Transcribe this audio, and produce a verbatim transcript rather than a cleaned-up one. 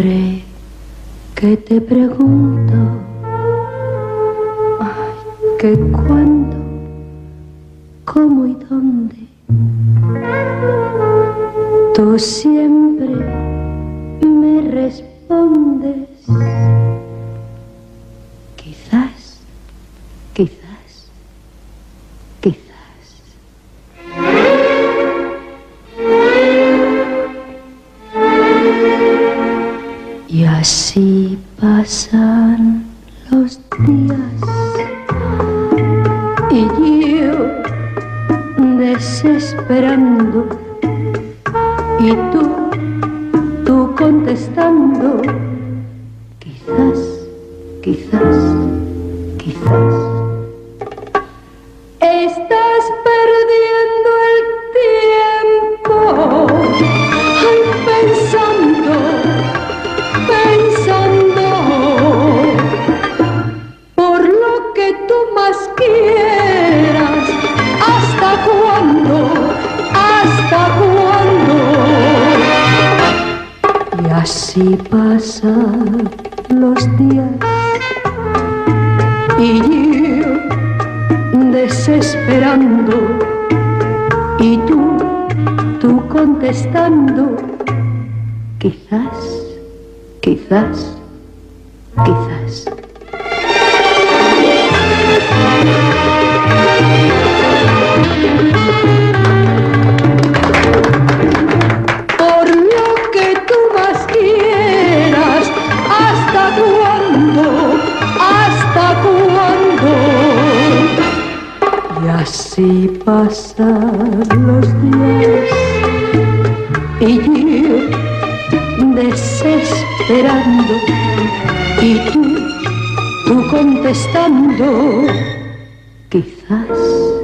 siempre que te pregunto, ay, que cuándo, cómo y dónde, tú siempre me respondes. Quizás, quizás, quizás. Y así pasan los días y yo desesperando y tú, tú contestando. Quizás, quizás, quizás. Estás perdiendo el tiempo, ay, pensando, pensando, por lo que tú más quieras. ¿Hasta cuándo? ¿Hasta cuándo? Y así pasan los días y yo desesperando y tú, tú contestando. Quizás, quizás, quizás. Así pasan los días y yo desesperando y tú, tú contestando. Quizás.